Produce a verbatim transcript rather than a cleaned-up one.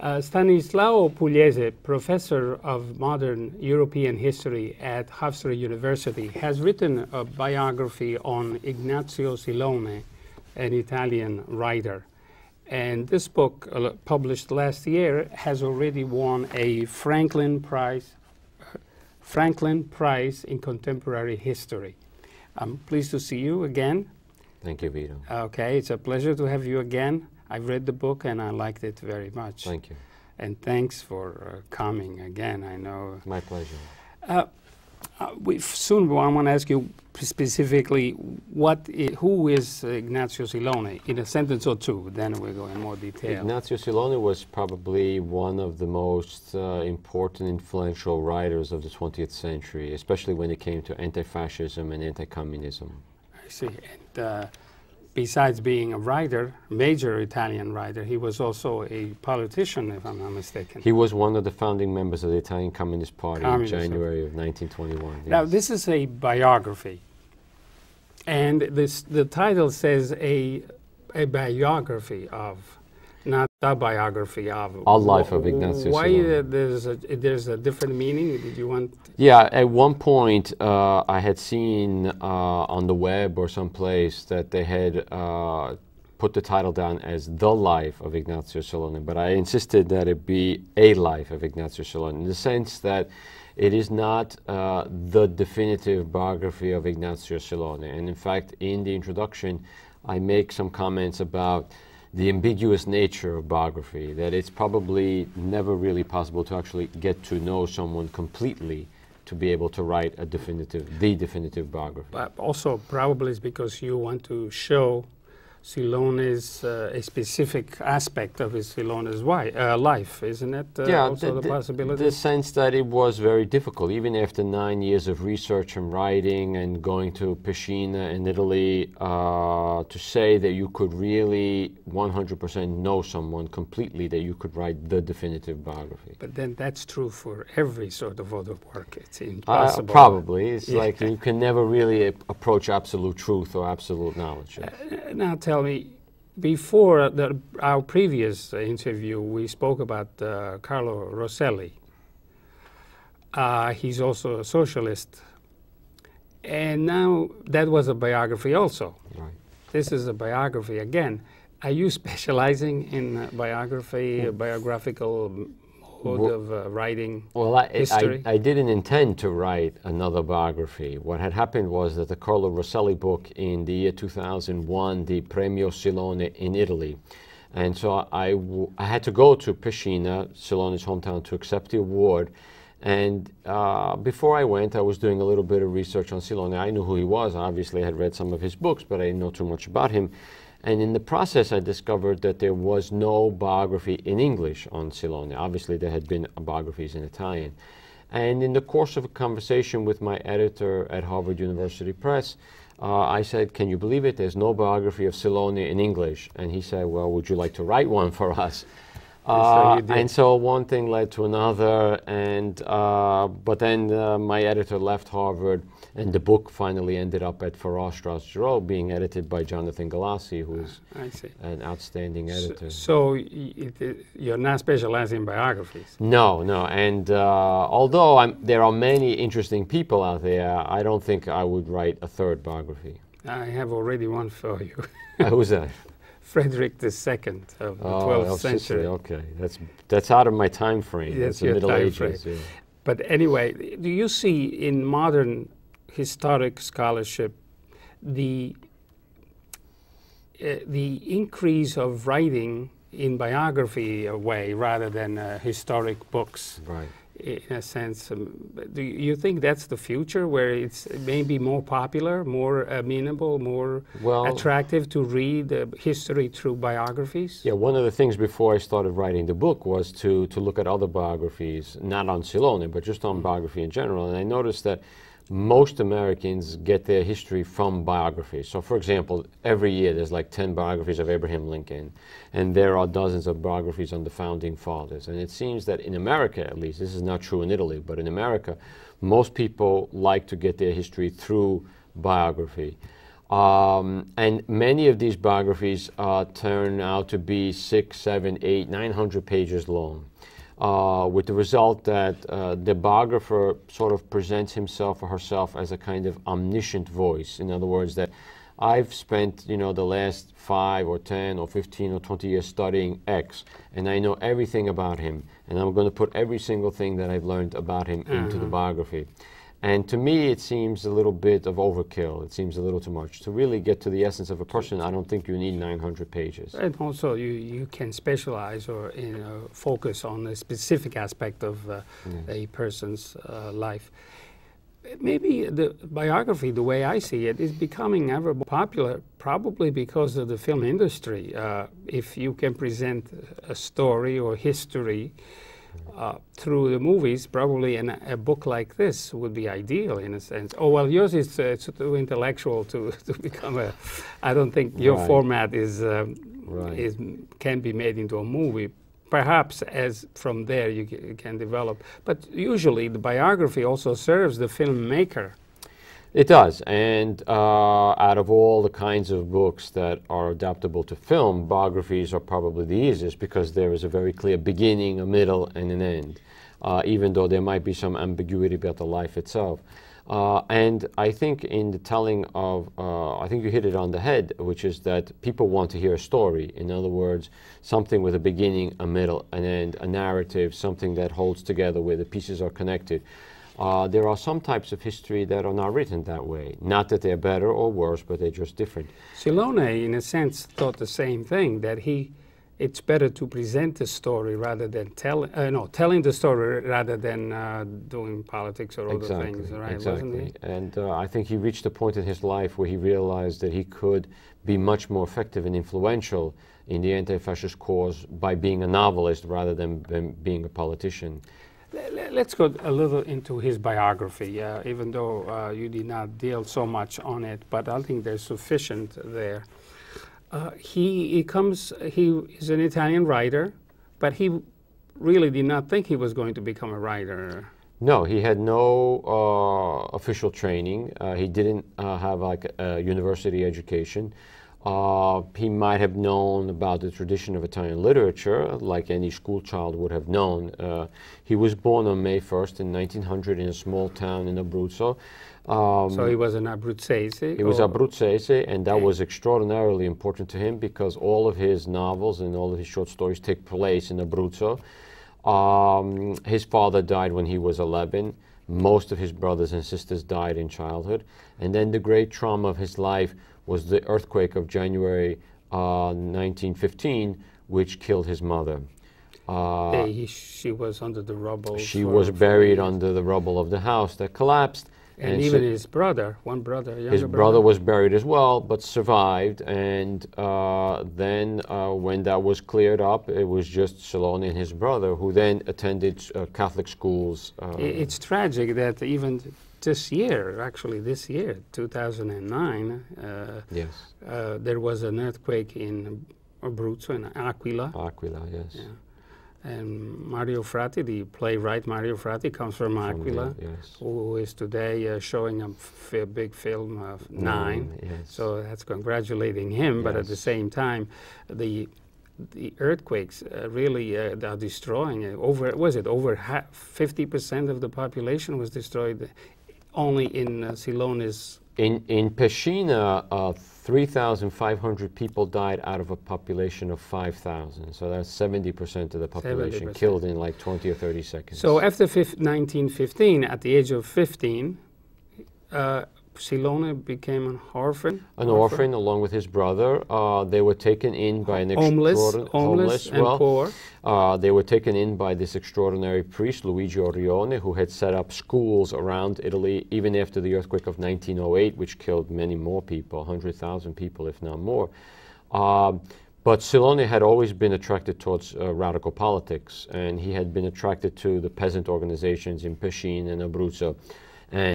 Uh, Stanislao Pugliese, professor of modern European history at Hofstra University, has written a biography on Ignazio Silone, an Italian writer. And this book, uh, published last year, has already won a Franklin Prize, Franklin Prize in Contemporary History. I'm pleased to see you again. Thank you, Vito. Okay, it's a pleasure to have you again. I've read the book and I liked it very much. Thank you. And thanks for uh, coming again, I know. My pleasure. Uh, uh, we've soon, I want to ask you specifically, what I, who is Ignazio Silone? In a sentence or two, then we'll go in more detail. Ignazio Silone was probably one of the most uh, important, influential writers of the twentieth century, especially when it came to anti-fascism and anti-communism. I see. And, uh, besides being a writer, major Italian writer, he was also a politician, if I'm not mistaken. He was one of the founding members of the Italian Communist Party Communism. in January of nineteen twenty-one. Yes. Now, this is a biography, and this, the title says a, a biography of, not a biography of. A life of Ignazio Silone. Why there's a, there's a different meaning? Did you want? Yeah, at one point uh, I had seen uh, on the web or someplace that they had uh, put the title down as The Life of Ignazio Silone, but I insisted that it be A Life of Ignazio Silone, in the sense that it is not uh, the definitive biography of Ignazio Silone. And in fact, in the introduction, I make some comments about the ambiguous nature of biography, that it's probably never really possible to actually get to know someone completely to be able to write a definitive, the definitive biography. But also probably it's because you want to show Silone's, uh, a specific aspect of his Silone's uh, life, isn't it? Uh, yeah, also the, the possibility? The sense that it was very difficult, even after nine years of research and writing and going to Pescina in Italy, uh, to say that you could really one hundred percent know someone completely, that you could write the definitive biography. But then that's true for every sort of other work. It's impossible. Uh, probably. It's yeah. like you can never really a approach absolute truth or absolute knowledge. Yes. Uh, now tell me, before the, our previous interview, we spoke about uh, Carlo Rosselli. Uh, he's also a socialist. And now that was a biography also. Right. This is a biography again. Are you specializing in uh, biography, uh, biographical mode well, of uh, writing well, I, history? I, I didn't intend to write another biography. What had happened was that the Carlo Rosselli book in the year two thousand one, the Premio Silone in Italy. And so I, w I had to go to Pescina, Silone's hometown, to accept the award. And uh, before I went, I was doing a little bit of research on Silone. I knew who he was. Obviously, I had read some of his books, but I didn't know too much about him. And in the process, I discovered that there was no biography in English on Silone. Obviously, there had been biographies in Italian. And in the course of a conversation with my editor at Harvard University Press, uh, I said, can you believe it? There's no biography of Silone in English. And he said, well, would you like to write one for us? Uh, so and so one thing led to another, and uh, but then uh, my editor left Harvard, and the book finally ended up at Farrar, Strauss, Giroux, being edited by Jonathan Galassi, who's uh, an outstanding editor. So, so you're not specializing in biographies? No, no, and uh, although I'm, there are many interesting people out there, I don't think I would write a third biography. I have already one for you. uh, who's that? Frederick the second of the oh, twelfth century. Okay, that's that's out of my time frame. That's, that's your Middle time Ages. Frame. Yeah. But anyway, do you see in modern historic scholarship the uh, the increase of writing in biography a way rather than uh, historic books? Right. In a sense, um, do you think that's the future, where it's maybe more popular, more amenable, more well, attractive to read uh, history through biographies? Yeah, one of the things before I started writing the book was to, to look at other biographies, not on Silone, but just on biography in general. And I noticed that most Americans get their history from biographies. So, for example, every year there's like ten biographies of Abraham Lincoln, and there are dozens of biographies on the founding fathers. And it seems that in America, at least, this is not true in Italy, but in America, most people like to get their history through biography. Um, and many of these biographies uh, turn out to be six, seven, eight, nine hundred pages long, uh, with the result that uh, the biographer sort of presents himself or herself as a kind of omniscient voice. In other words, that I've spent, you know, the last five or ten or fifteen or twenty years studying X, and I know everything about him, and I'm going to put every single thing that I've learned about him mm-hmm. into the biography. And to me, it seems a little bit of overkill. It seems a little too much. To really get to the essence of a person, I don't think you need nine hundred pages. And also, you, you can specialize or you know, focus on a specific aspect of uh, yes. a person's uh, life. Maybe the biography, the way I see it, is becoming ever more popular, probably because of the film industry. Uh, if you can present a story or history Uh, through the movies, probably in a, a book like this would be ideal in a sense. Oh, well, yours is uh, it's too intellectual to, to become a... I don't think your right. format is, um, right. is can be made into a movie. Perhaps as from there you, you can develop. But usually the biography also serves the filmmaker. It does. And uh, out of all the kinds of books that are adaptable to film, biographies are probably the easiest because there is a very clear beginning, a middle, and an end, uh, even though there might be some ambiguity about the life itself. Uh, and I think in the telling of, uh, I think you hit it on the head, which is that people want to hear a story. In other words, something with a beginning, a middle, an end, a narrative, something that holds together where the pieces are connected. Uh, there are some types of history that are not written that way. Not that they're better or worse, but they're just different. Silone, in a sense, thought the same thing, that he, it's better to present the story rather than tell, uh, no, telling the story rather than uh, doing politics or exactly, other things, right? Exactly. Wasn't he? And uh, I think he reached a point in his life where he realized that he could be much more effective and influential in the anti-fascist cause by being a novelist rather than, than being a politician. Let's go a little into his biography, uh, even though uh, you did not deal so much on it, but I think there's sufficient there. Uh, he, he comes, he is an Italian writer, but he really did not think he was going to become a writer. No, he had no uh, official training. Uh, he didn't uh, have like a university education. Uh, he might have known about the tradition of Italian literature, like any school child would have known. Uh, he was born on May first in nineteen hundred in a small town in Abruzzo. Um, so he was an Abruzzese? He was Abruzzese, and that okay. was extraordinarily important to him because all of his novels and all of his short stories take place in Abruzzo. Um, his father died when he was eleven. Most of his brothers and sisters died in childhood. And then the great trauma of his life was the earthquake of January uh, nineteen fifteen, which killed his mother. Uh, they, he, she was under the rubble. She was buried under the rubble of the house that collapsed. And, and even so his brother, one brother, younger his brother. brother was buried as well, but survived. And uh, then uh, when that was cleared up, it was just Silone and his brother, who then attended uh, Catholic schools. Uh, it's tragic that even this year, actually this year, two thousand nine, uh, yes. uh, there was an earthquake in Abruzzo, in Aquila. Aquila, yes. Yeah. And Mario Fratti, the playwright Mario Fratti, comes from, from Aquila, the, yes. who is today uh, showing a f big film of Nine. Mm, yes. So that's congratulating him, yes. but at the same time, the the earthquakes uh, really uh, are destroying it. Over was it over fifty percent of the population was destroyed, only in uh, Silone's. In in Pescina, uh, three thousand five hundred people died out of a population of five thousand. So that's seventy percent of the population seventy percent. Killed in like twenty or thirty seconds. So after nineteen fifteen, at the age of fifteen, uh, Silone became an orphan. An orphan, orphan along with his brother. Uh, they were taken in by an homeless, homeless, homeless and well, poor. Uh, they were taken in by this extraordinary priest, Luigi Orione, who had set up schools around Italy even after the earthquake of nineteen oh eight, which killed many more people, one hundred thousand people, if not more. Uh, But Silone had always been attracted towards uh, radical politics, and he had been attracted to the peasant organizations in Pescina and Abruzzo. And